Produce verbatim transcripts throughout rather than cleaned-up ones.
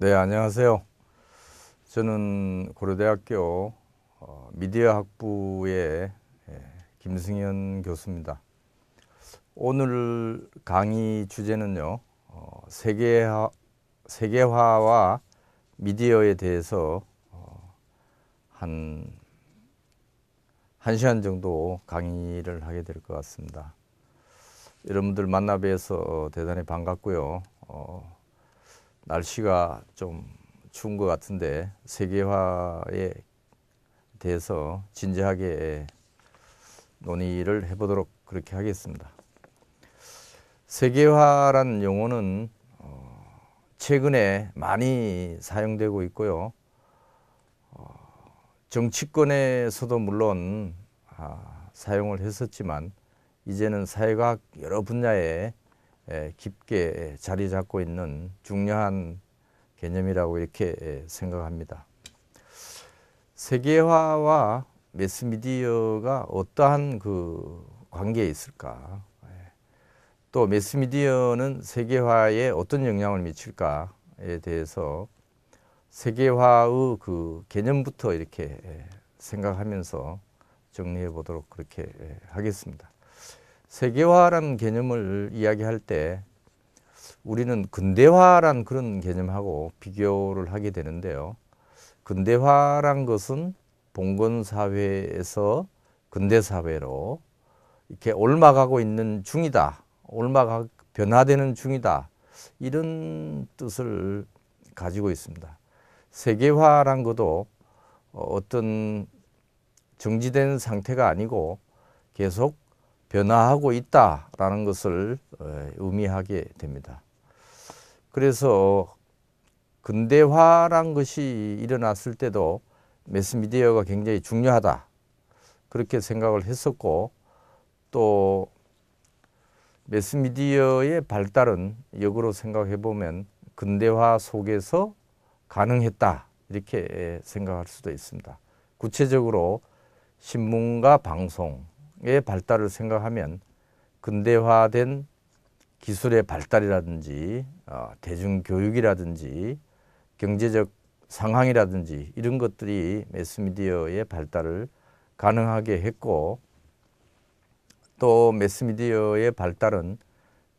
네, 안녕하세요. 저는 고려대학교 미디어 학부의 김승현 교수입니다. 오늘 강의 주제는요, 세계화, 세계화와 미디어에 대해서 한, 한 시간 정도 강의를 하게 될 것 같습니다. 여러분들 만나 뵈서 대단히 반갑고요. 어, 날씨가 좀 추운 것 같은데 세계화에 대해서 진지하게 논의를 해보도록 그렇게 하겠습니다. 세계화라는 용어는 최근에 많이 사용되고 있고요. 정치권에서도 물론 사용을 했었지만 이제는 사회과학 여러 분야에 깊게 자리 잡고 있는 중요한 개념이라고 이렇게 생각합니다. 세계화와 매스미디어가 어떠한 그 관계에 있을까? 또 매스미디어는 세계화에 어떤 영향을 미칠까에 대해서 세계화의 그 개념부터 이렇게 생각하면서 정리해 보도록 그렇게 하겠습니다. 세계화라는 개념을 이야기할 때 우리는 근대화라는 그런 개념하고 비교를 하게 되는데요. 근대화란 것은 봉건사회에서 근대사회로 이렇게 옮아가고 있는 중이다. 옮아가 변화되는 중이다. 이런 뜻을 가지고 있습니다. 세계화란 것도 어떤 정지된 상태가 아니고 계속 변화하고 있다라는 것을 의미하게 됩니다. 그래서 근대화란 것이 일어났을 때도 매스미디어가 굉장히 중요하다 그렇게 생각을 했었고, 또 매스미디어의 발달은 역으로 생각해 보면 근대화 속에서 가능했다 이렇게 생각할 수도 있습니다. 구체적으로 신문과 방송 의 발달을 생각하면 근대화된 기술의 발달이라든지 대중교육이라든지 경제적 상황이라든지 이런 것들이 매스미디어의 발달을 가능하게 했고, 또 매스미디어의 발달은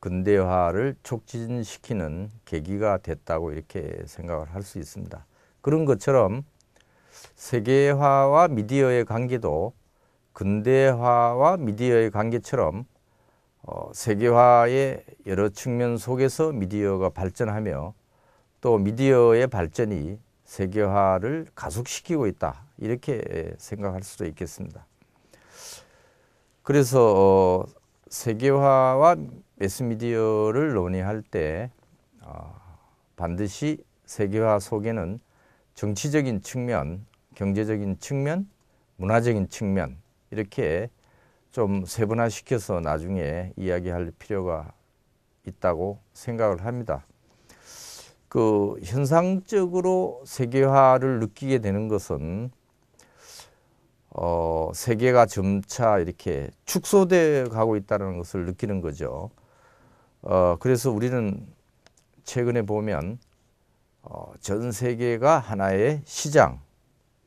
근대화를 촉진시키는 계기가 됐다고 이렇게 생각을 할 수 있습니다. 그런 것처럼 세계화와 미디어의 관계도 근대화와 미디어의 관계처럼 어, 세계화의 여러 측면 속에서 미디어가 발전하며 또 미디어의 발전이 세계화를 가속시키고 있다 이렇게 생각할 수도 있겠습니다. 그래서 어, 세계화와 매스미디어를 논의할 때 어, 반드시 세계화 속에는 정치적인 측면, 경제적인 측면, 문화적인 측면 이렇게 좀 세분화시켜서 나중에 이야기할 필요가 있다고 생각을 합니다. 그 현상적으로 세계화를 느끼게 되는 것은 어, 세계가 점차 이렇게 축소되어 가고 있다는 것을 느끼는 거죠. 어, 그래서 우리는 최근에 보면 어, 전 세계가 하나의 시장,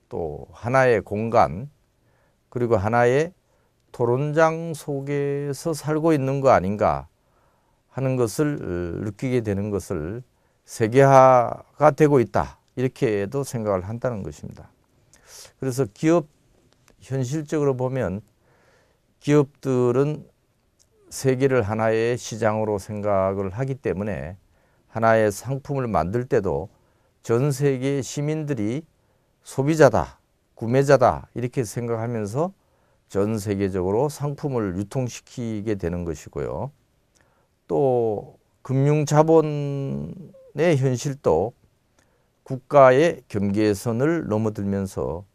또 하나의 공간, 그리고 하나의 토론장 속에서 살고 있는 거 아닌가 하는 것을 느끼게 되는 것을 세계화가 되고 있다 이렇게도 생각을 한다는 것입니다. 그래서 기업 현실적으로 보면 기업들은 세계를 하나의 시장으로 생각을 하기 때문에 하나의 상품을 만들 때도 전 세계 시민들이 소비자다, 구매자다 이렇게 생각하면서 전 세계적으로 상품을 유통시키게 되는 것이고요. 또 금융자본의 현실도 국가의 경계선을 넘어들면서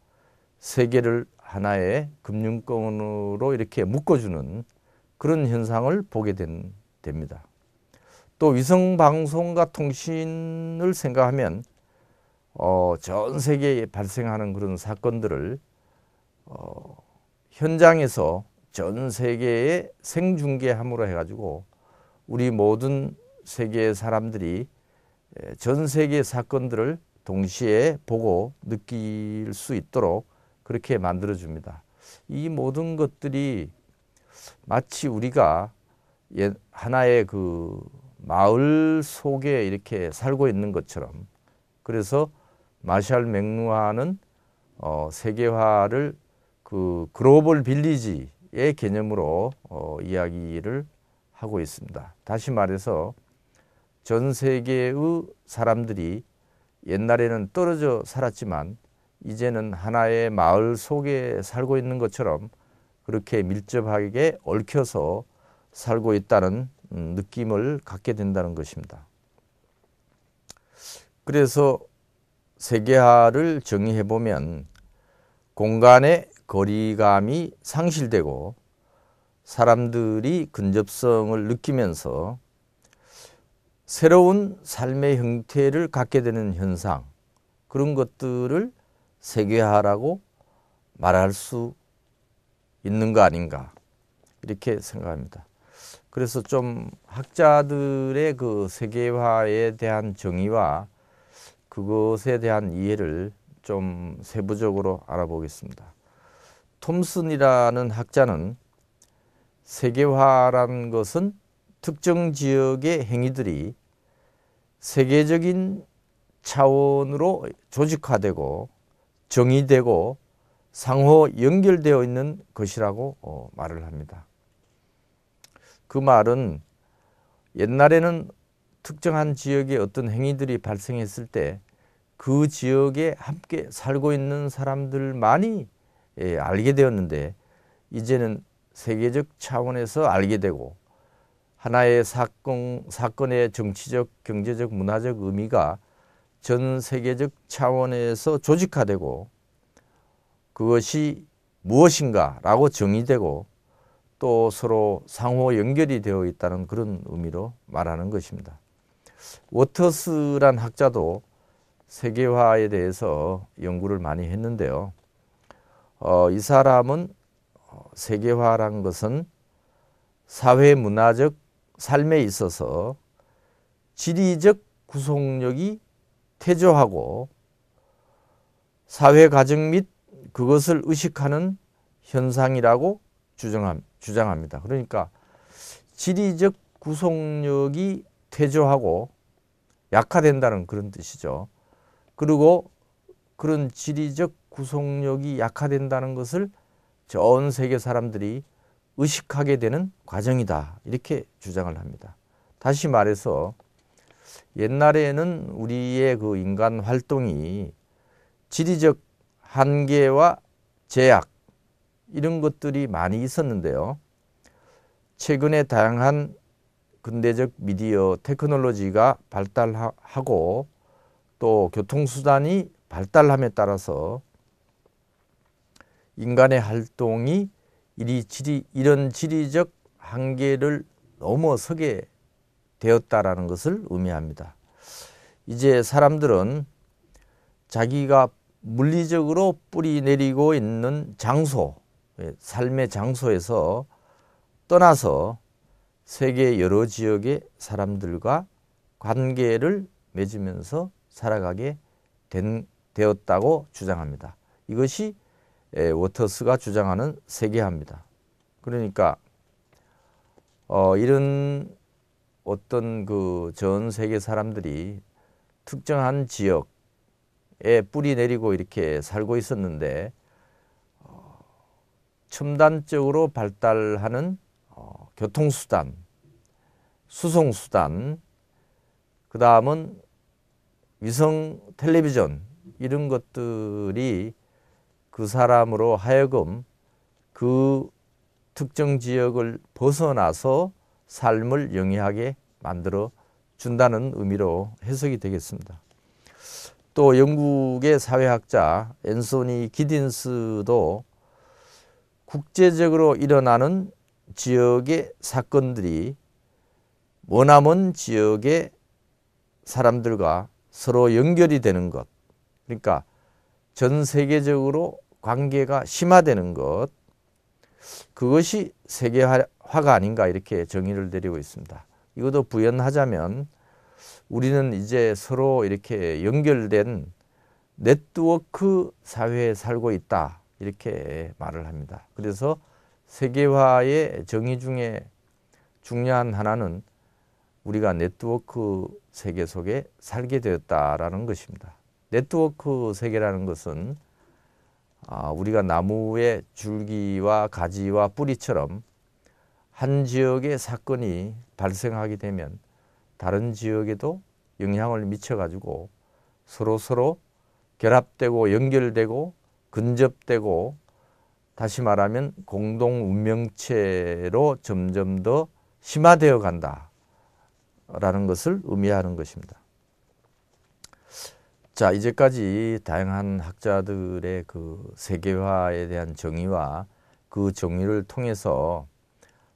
세계를 하나의 금융권으로 이렇게 묶어주는 그런 현상을 보게 된, 됩니다. 또 위성방송과 통신을 생각하면 어, 전 세계에 발생하는 그런 사건들을 어, 현장에서 전 세계에 생중계함으로 해가지고 우리 모든 세계의 사람들이 전 세계 사건들을 동시에 보고 느낄 수 있도록 그렇게 만들어줍니다. 이 모든 것들이 마치 우리가 하나의 그 마을 속에 이렇게 살고 있는 것처럼, 그래서 마샬 맥루하는 어, 세계화를 그 글로벌 빌리지의 개념으로 어, 이야기를 하고 있습니다. 다시 말해서 전 세계의 사람들이 옛날에는 떨어져 살았지만 이제는 하나의 마을 속에 살고 있는 것처럼 그렇게 밀접하게 얽혀서 살고 있다는 느낌을 갖게 된다는 것입니다. 그래서 세계화를 정의해보면 공간의 거리감이 상실되고 사람들이 근접성을 느끼면서 새로운 삶의 형태를 갖게 되는 현상, 그런 것들을 세계화라고 말할 수 있는 거 아닌가, 이렇게 생각합니다. 그래서 좀 학자들의 그 세계화에 대한 정의와 그것에 대한 이해를 좀 세부적으로 알아보겠습니다. 톰슨이라는 학자는 세계화란 것은 특정 지역의 행위들이 세계적인 차원으로 조직화되고 정의되고 상호 연결되어 있는 것이라고 말을 합니다. 그 말은 옛날에는 특정한 지역에 어떤 행위들이 발생했을 때 그 지역에 함께 살고 있는 사람들만이 알게 되었는데, 이제는 세계적 차원에서 알게 되고 하나의 사건, 사건의 정치적, 경제적, 문화적 의미가 전 세계적 차원에서 조직화되고 그것이 무엇인가라고 정의되고 또 서로 상호 연결이 되어 있다는 그런 의미로 말하는 것입니다. 워터스란 학자도 세계화에 대해서 연구를 많이 했는데요. 어, 이 사람은 세계화란 것은 사회문화적 삶에 있어서 지리적 구속력이 태조하고 사회가정 및 그것을 의식하는 현상이라고 주장합니다. 그러니까 지리적 구속력이 퇴조하고 약화된다는 그런 뜻이죠. 그리고 그런 지리적 구속력이 약화된다는 것을 전 세계 사람들이 의식하게 되는 과정이다, 이렇게 주장을 합니다. 다시 말해서 옛날에는 우리의 그 인간 활동이 지리적 한계와 제약, 이런 것들이 많이 있었는데요. 최근에 다양한 근대적 미디어 테크놀로지가 발달하고 또 교통수단이 발달함에 따라서 인간의 활동이 이리 지리, 이런 지리적 한계를 넘어서게 되었다라는 것을 의미합니다. 이제 사람들은 자기가 물리적으로 뿌리 내리고 있는 장소, 삶의 장소에서 떠나서 세계 여러 지역의 사람들과 관계를 맺으면서 살아가게 된, 되었다고 주장합니다. 이것이 워터스가 주장하는 세계화입니다. 그러니까 어, 이런 어떤 그 전 세계 사람들이 특정한 지역에 뿌리 내리고 이렇게 살고 있었는데, 첨단적으로 발달하는 어, 교통수단, 수송수단, 그 다음은 위성 텔레비전, 이런 것들이 그 사람으로 하여금 그 특정 지역을 벗어나서 삶을 영위하게 만들어 준다는 의미로 해석이 되겠습니다. 또 영국의 사회학자 앤소니 기딘스도 국제적으로 일어나는 지역의 사건들이 머나먼 지역의 사람들과 서로 연결이 되는 것, 그러니까 전 세계적으로 관계가 심화되는 것, 그것이 세계화가 아닌가, 이렇게 정의를 내리고 있습니다. 이것도 부연하자면 우리는 이제 서로 이렇게 연결된 네트워크 사회에 살고 있다, 이렇게 말을 합니다. 그래서 세계화의 정의 중에 중요한 하나는 우리가 네트워크 세계 속에 살게 되었다라는 것입니다. 네트워크 세계라는 것은 우리가 나무의 줄기와 가지와 뿌리처럼 한 지역의 사건이 발생하게 되면 다른 지역에도 영향을 미쳐가지고 서로서로 결합되고 연결되고 근접되고, 다시 말하면 공동 운명체로 점점 더 심화되어 간다라는 것을 의미하는 것입니다. 자, 이제까지 다양한 학자들의 그 세계화에 대한 정의와 그 정의를 통해서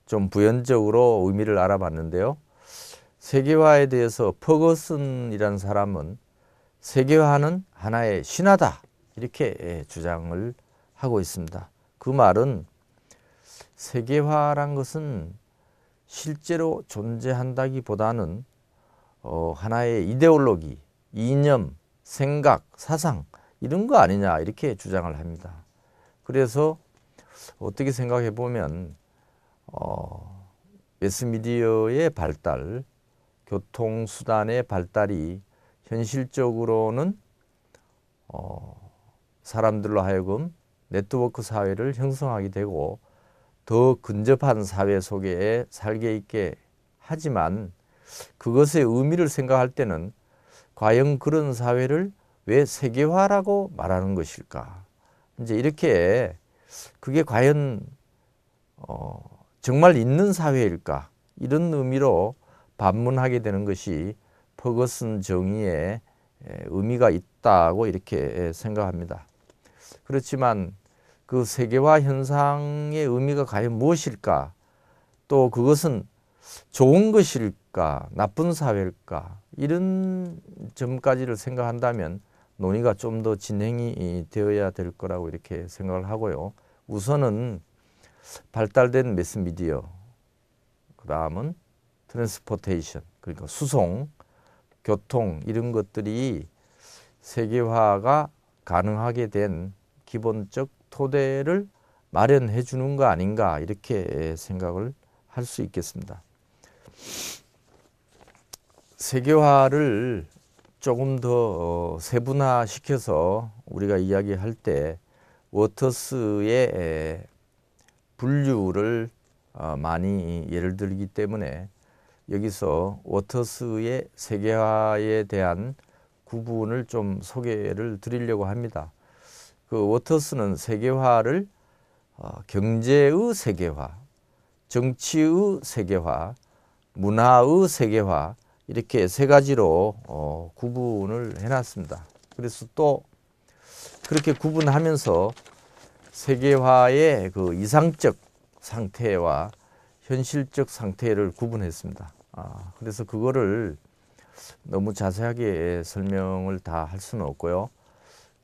좀 부연적으로 의미를 알아봤는데요. 세계화에 대해서 퍼거슨이라는 사람은 세계화는 하나의 신화다, 이렇게 주장을 하고 있습니다. 그 말은 세계화란 것은 실제로 존재한다기보다는 어, 하나의 이데올로기, 이념, 생각, 사상 이런 거 아니냐, 이렇게 주장을 합니다. 그래서 어떻게 생각해 보면 어, 매스미디어의 발달, 교통수단의 발달이 현실적으로는 어, 사람들로 하여금 네트워크 사회를 형성하게 되고 더 근접한 사회 속에 살게 있게 하지만, 그것의 의미를 생각할 때는 과연 그런 사회를 왜 세계화라고 말하는 것일까, 이제 이렇게 그게 과연 어, 정말 있는 사회일까, 이런 의미로 반문하게 되는 것이 퍼거슨 정의의 의미가 있다고 이렇게 생각합니다. 그렇지만 그 세계화 현상의 의미가 과연 무엇일까? 또 그것은 좋은 것일까? 나쁜 사회일까? 이런 점까지를 생각한다면 논의가 좀 더 진행이 되어야 될 거라고 이렇게 생각을 하고요. 우선은 발달된 매스미디어, 그 다음은 트랜스포테이션, 그러니까 수송, 교통 이런 것들이 세계화가 가능하게 된 기본적 토대를 마련해 주는 거 아닌가, 이렇게 생각을 할 수 있겠습니다. 세계화를 조금 더 세분화시켜서 우리가 이야기할 때 워터스의 분류를 많이 예를 들기 때문에 여기서 워터스의 세계화에 대한 구분을 좀 소개를 드리려고 합니다. 그 워터스는 세계화를 경제의 세계화, 정치의 세계화, 문화의 세계화 이렇게 세 가지로 어, 구분을 해놨습니다. 그래서 또 그렇게 구분하면서 세계화의 그 이상적 상태와 현실적 상태를 구분했습니다. 아, 그래서 그거를 너무 자세하게 설명을 다 할 수는 없고요.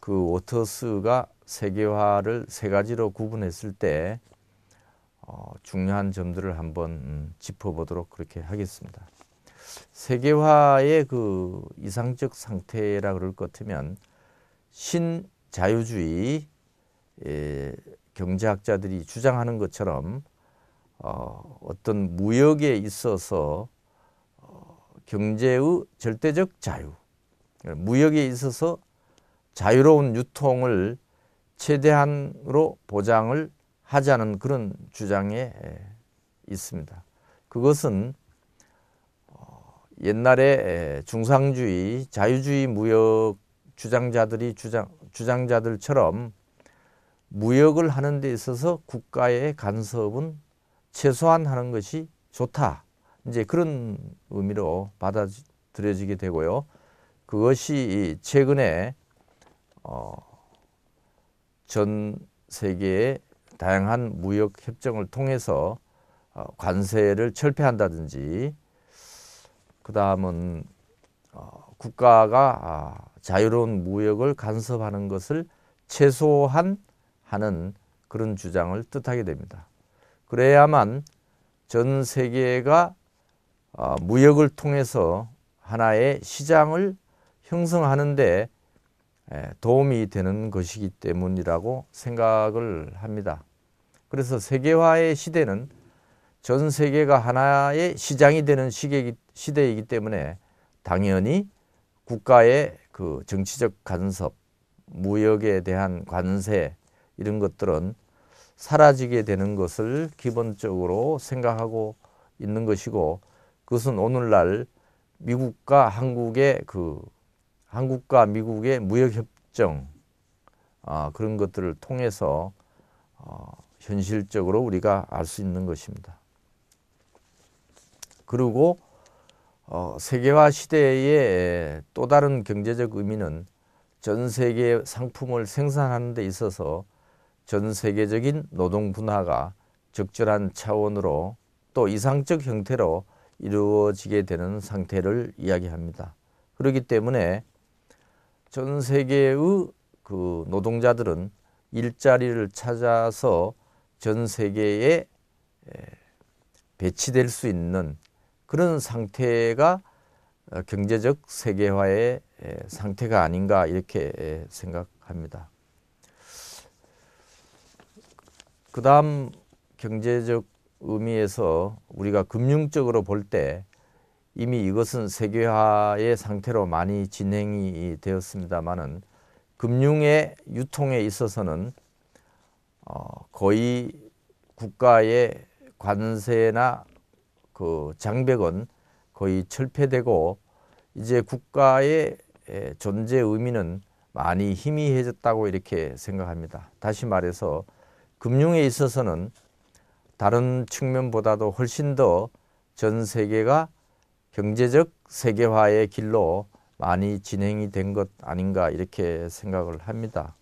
그 워터스가 세계화를 세 가지로 구분했을 때 어, 중요한 점들을 한번 짚어보도록 그렇게 하겠습니다. 세계화의 그 이상적 상태라 그럴 것 같으면 신자유주의 예, 경제학자들이 주장하는 것처럼 어, 어떤 무역에 있어서 어, 경제의 절대적 자유, 무역에 있어서 자유로운 유통을 최대한으로 보장을 하자는 그런 주장에 있습니다. 그것은 어, 옛날에 중상주의, 자유주의 무역 주장자들이 주장, 주장자들처럼 무역을 하는 데 있어서 국가의 간섭은 최소한 하는 것이 좋다, 이제 그런 의미로 받아들여지게 되고요. 그것이 최근에 어, 전 세계의 다양한 무역 협정을 통해서 어, 관세를 철폐한다든지, 그 다음은 어, 국가가 아, 자유로운 무역을 간섭하는 것을 최소한 하는 그런 주장을 뜻하게 됩니다. 그래야만 전 세계가 무역을 통해서 하나의 시장을 형성하는 데 도움이 되는 것이기 때문이라고 생각을 합니다. 그래서 세계화의 시대는 전 세계가 하나의 시장이 되는 시대이기 때문에 당연히 국가의 그 정치적 간섭, 무역에 대한 관세 이런 것들은 사라지게 되는 것을 기본적으로 생각하고 있는 것이고, 그것은 오늘날 미국과 한국의 그 한국과 미국의 무역협정 아, 그런 것들을 통해서 어, 현실적으로 우리가 알 수 있는 것입니다. 그리고 어, 세계화 시대의 또 다른 경제적 의미는 전 세계 상품을 생산하는 데 있어서 전 세계적인 노동 분화가 적절한 차원으로 또 이상적 형태로 이루어지게 되는 상태를 이야기합니다. 그렇기 때문에 전 세계의 그 노동자들은 일자리를 찾아서 전 세계에 배치될 수 있는 그런 상태가 경제적 세계화의 상태가 아닌가 이렇게 생각합니다. 그 다음 경제적 의미에서 우리가 금융적으로 볼 때 이미 이것은 세계화의 상태로 많이 진행이 되었습니다만은 금융의 유통에 있어서는 어 거의 국가의 관세나 그 장벽은 거의 철폐되고 이제 국가의 존재 의미는 많이 희미해졌다고 이렇게 생각합니다. 다시 말해서 금융에 있어서는 다른 측면보다도 훨씬 더 전 세계가 경제적 세계화의 길로 많이 진행이 된 것 아닌가 이렇게 생각을 합니다.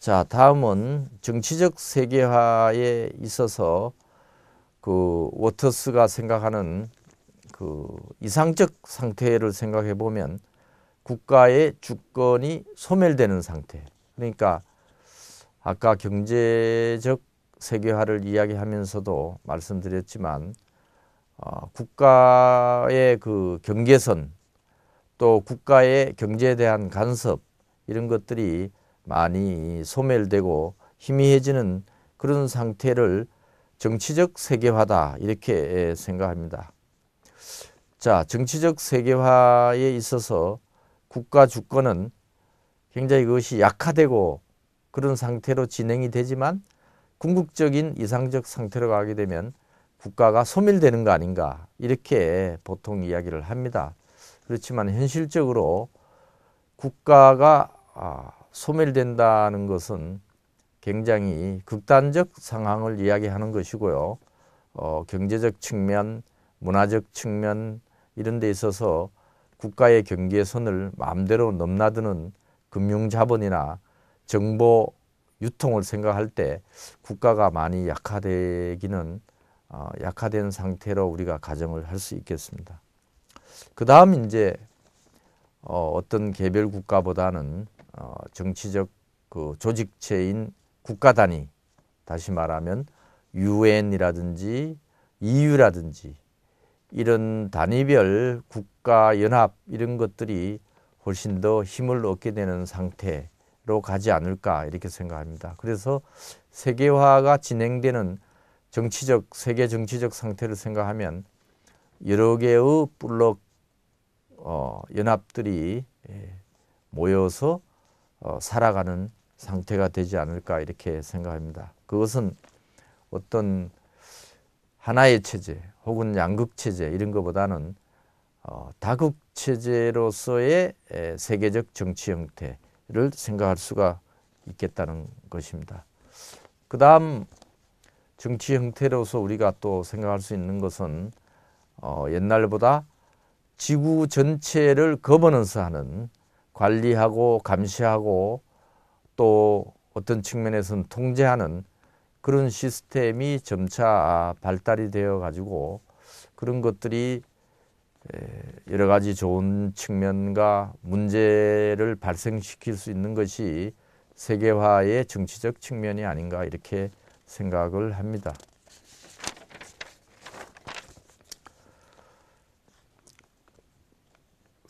자, 다음은 정치적 세계화에 있어서 그 워터스가 생각하는 그 이상적 상태를 생각해 보면 국가의 주권이 소멸되는 상태. 그러니까 아까 경제적 세계화를 이야기하면서도 말씀드렸지만 어, 국가의 그 경계선 또 국가의 경제에 대한 간섭 이런 것들이 많이 소멸되고 희미해지는 그런 상태를 정치적 세계화다 이렇게 생각합니다. 자, 정치적 세계화에 있어서 국가 주권은 굉장히 그것이 약화되고 그런 상태로 진행이 되지만 궁극적인 이상적 상태로 가게 되면 국가가 소멸되는 거 아닌가 이렇게 보통 이야기를 합니다. 그렇지만 현실적으로 국가가 소멸된다는 것은 굉장히 극단적 상황을 이야기하는 것이고요. 어, 경제적 측면, 문화적 측면 이런 데 있어서 국가의 경계선을 마음대로 넘나드는 금융자본이나 정보 유통을 생각할 때 국가가 많이 약화되기는 어, 약화된 상태로 우리가 가정을 할 수 있겠습니다. 그 다음 이제 어, 어떤 개별 국가보다는 어, 정치적 그 조직체인 국가 단위, 다시 말하면 유엔이라든지 이유라든지 이런 단위별 국가 연합 이런 것들이 훨씬 더 힘을 얻게 되는 상태로 가지 않을까 이렇게 생각합니다. 그래서 세계화가 진행되는 정치적 세계 정치적 상태를 생각하면 여러 개의 블록 어, 연합들이 모여서 어, 살아가는 상태가 되지 않을까 이렇게 생각합니다. 그것은 어떤 하나의 체제 혹은 양극체제 이런 것보다는 어, 다극체제로서의 세계적 정치 형태를 생각할 수가 있겠다는 것입니다. 그 다음 정치 형태로서 우리가 또 생각할 수 있는 것은 어, 옛날보다 지구 전체를 거버넌스하는 관리하고 감시하고 또 어떤 측면에서는 통제하는 그런 시스템이 점차 발달이 되어 가지고 그런 것들이 여러 가지 좋은 측면과 문제를 발생시킬 수 있는 것이 세계화의 정치적 측면이 아닌가 이렇게 생각을 합니다.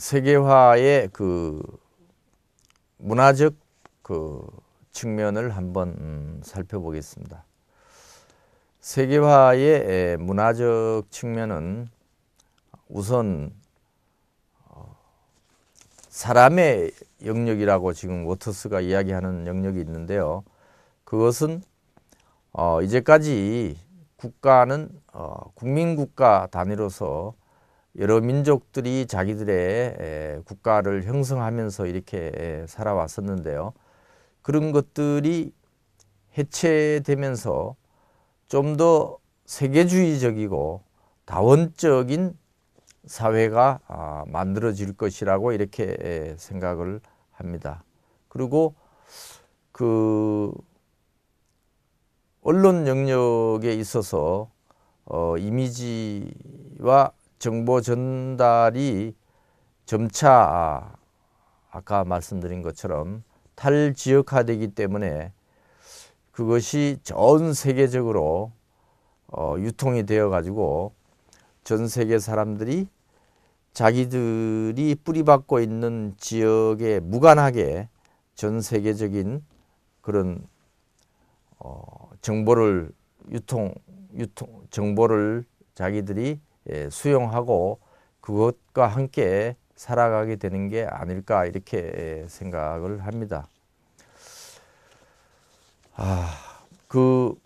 세계화의 그 문화적 그 측면을 한번 살펴보겠습니다. 세계화의 문화적 측면은 우선 사람의 영역이라고 지금 워터스가 이야기하는 영역이 있는데요. 그것은 어 이제까지 국가는 어 국민국가 단위로서 여러 민족들이 자기들의 국가를 형성하면서 이렇게 살아왔었는데요. 그런 것들이 해체되면서 좀 더 세계주의적이고 다원적인 사회가 만들어질 것이라고 이렇게 생각을 합니다. 그리고 그 언론 영역에 있어서 어 이미지와 정보 전달이 점차 아까 말씀드린 것처럼 탈지역화되기 때문에 그것이 전 세계적으로 어, 유통이 되어 가지고 전 세계 사람들이 자기들이 뿌리박고 있는 지역에 무관하게 전 세계적인 그런 어, 정보를 유통, 유통 정보를 자기들이 예, 수용하고 그것과 함께 살아가게 되는 게 아닐까 이렇게 생각을 합니다. 아, 그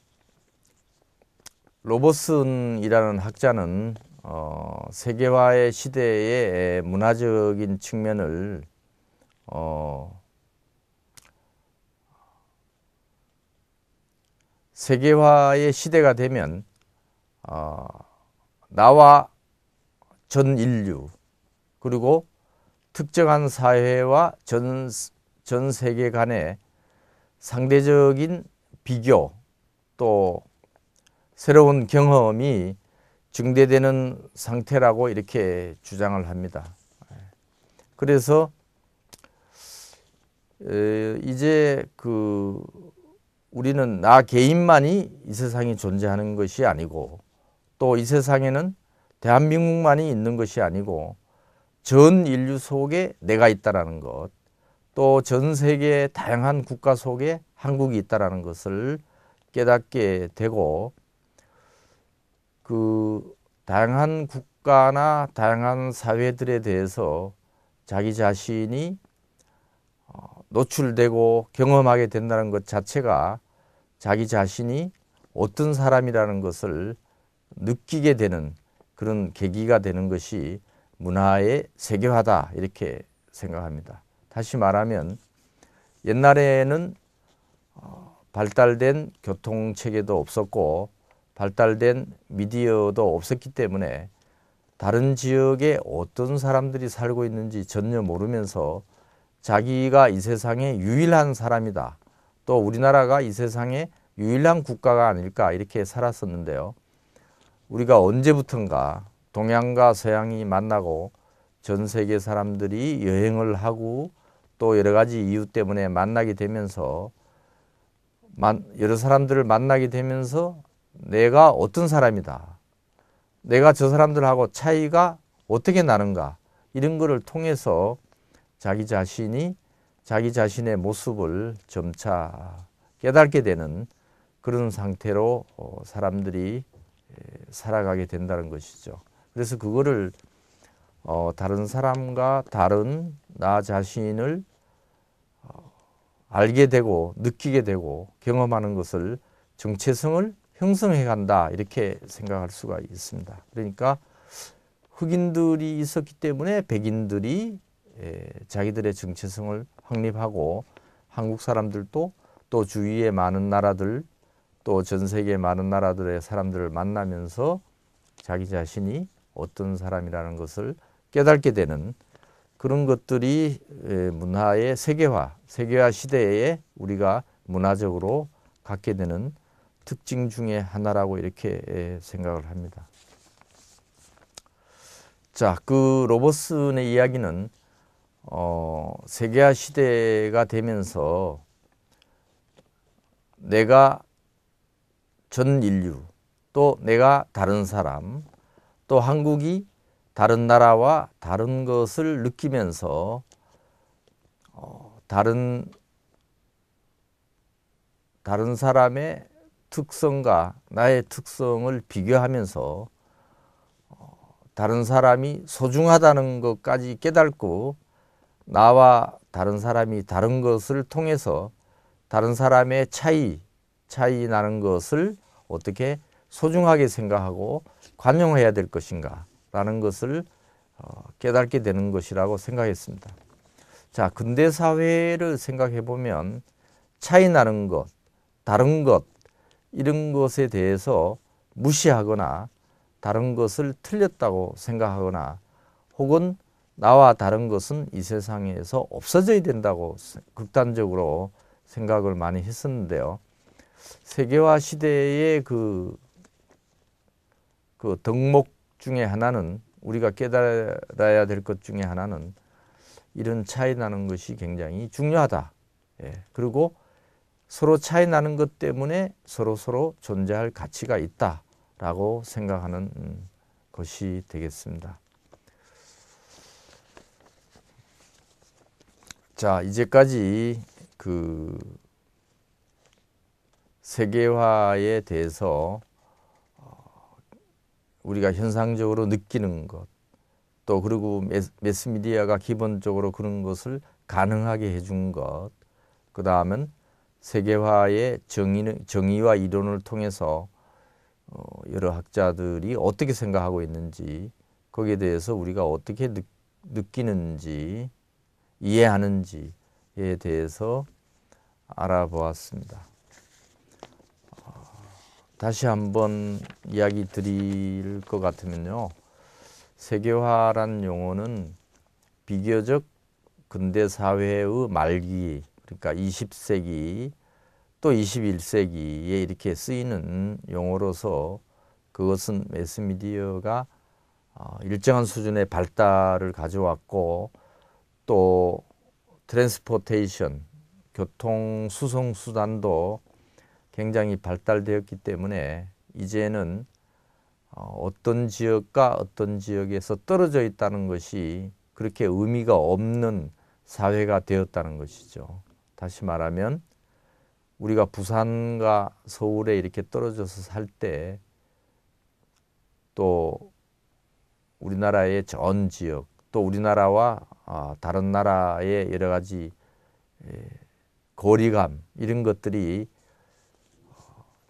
로버슨이라는 학자는 어, 세계화의 시대의 문화적인 측면을 어, 세계화의 시대가 되면 어, 나와 전 인류 그리고 특정한 사회와 전, 전 세계 간의 상대적인 비교 또 새로운 경험이 증대되는 상태라고 이렇게 주장을 합니다. 그래서 이제 그 우리는 나 개인만이 이 세상에 존재하는 것이 아니고 또 이 세상에는 대한민국만이 있는 것이 아니고 전 인류 속에 내가 있다라는 것, 또 전 세계의 다양한 국가 속에 한국이 있다라는 것을 깨닫게 되고 그 다양한 국가나 다양한 사회들에 대해서 자기 자신이 노출되고 경험하게 된다는 것 자체가 자기 자신이 어떤 사람이라는 것을 느끼게 되는 그런 계기가 되는 것이 문화의 세계화다 이렇게 생각합니다. 다시 말하면 옛날에는 발달된 교통체계도 없었고 발달된 미디어도 없었기 때문에 다른 지역에 어떤 사람들이 살고 있는지 전혀 모르면서 자기가 이 세상에 유일한 사람이다. 또 우리나라가 이 세상에 유일한 국가가 아닐까 이렇게 살았었는데요. 우리가 언제부턴가 동양과 서양이 만나고 전 세계 사람들이 여행을 하고 또 여러 가지 이유 때문에 만나게 되면서 여러 사람들을 만나게 되면서 내가 어떤 사람이다. 내가 저 사람들하고 차이가 어떻게 나는가. 이런 거를 통해서 자기 자신이 자기 자신의 모습을 점차 깨닫게 되는 그런 상태로 사람들이 살아가게 된다는 것이죠. 그래서 그거를 어, 다른 사람과 다른 나 자신을 어, 알게 되고 느끼게 되고 경험하는 것을 정체성을 형성해 간다 이렇게 생각할 수가 있습니다. 그러니까 흑인들이 있었기 때문에 백인들이 에, 자기들의 정체성을 확립하고 한국 사람들도 또 주위의 많은 나라들 또 전 세계 많은 나라들의 사람들을 만나면서 자기 자신이 어떤 사람이라는 것을 깨닫게 되는 그런 것들이 문화의 세계화, 세계화 시대에 우리가 문화적으로 갖게 되는 특징 중에 하나라고 이렇게 생각을 합니다. 자, 그 로버슨의 이야기는 어, 세계화 시대가 되면서 내가 전 인류, 또 내가 다른 사람, 또 한국이 다른 나라와 다른 것을 느끼면서 어, 다른 다른 사람의 특성과 나의 특성을 비교하면서 어, 다른 사람이 소중하다는 것까지 깨닫고 나와 다른 사람이 다른 것을 통해서 다른 사람의 차이, 차이 나는 것을 어떻게 소중하게 생각하고 관용해야 될 것인가 라는 것을 어, 깨닫게 되는 것이라고 생각했습니다. 자, 근대 사회를 생각해 보면 차이 나는 것, 다른 것, 이런 것에 대해서 무시하거나 다른 것을 틀렸다고 생각하거나 혹은 나와 다른 것은 이 세상에서 없어져야 된다고 극단적으로 생각을 많이 했었는데요. 세계화 시대의 그, 그 덕목 중에 하나는, 우리가 깨달아야 될 것 중에 하나는 이런 차이 나는 것이 굉장히 중요하다. 예. 그리고 서로 차이 나는 것 때문에 서로서로 존재할 가치가 있다라고 생각하는 것이 되겠습니다. 자, 이제까지 그 세계화에 대해서 우리가 현상적으로 느끼는 것, 또 그리고 매스미디어가 기본적으로 그런 것을 가능하게 해준 것, 그 다음은 세계화의 정의는, 정의와 이론을 통해서 여러 학자들이 어떻게 생각하고 있는지, 거기에 대해서 우리가 어떻게 느, 느끼는지, 이해하는지에 대해서 알아보았습니다. 다시 한번 이야기 드릴 것 같으면요, 세계화란 용어는 비교적 근대 사회의 말기, 그러니까 이십 세기 또 이십일 세기에 이렇게 쓰이는 용어로서, 그것은 매스미디어가 일정한 수준의 발달을 가져왔고 또 트랜스포테이션, 교통 수송 수단도 굉장히 발달되었기 때문에 이제는 어떤 지역과 어떤 지역에서 떨어져 있다는 것이 그렇게 의미가 없는 사회가 되었다는 것이죠. 다시 말하면 우리가 부산과 서울에 이렇게 떨어져서 살 때, 또 우리나라의 전 지역, 또 우리나라와 다른 나라의 여러 가지 거리감, 이런 것들이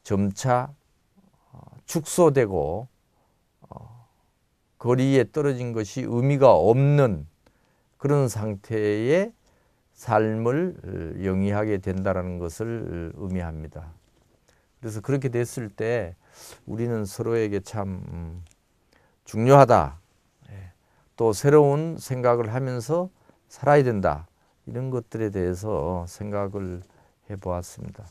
점차 축소되고 거리에 떨어진 것이 의미가 없는 그런 상태의 삶을 영위하게 된다는 것을 의미합니다. 그래서 그렇게 됐을 때 우리는 서로에게 참 중요하다, 또 새로운 생각을 하면서 살아야 된다, 이런 것들에 대해서 생각을 해보았습니다.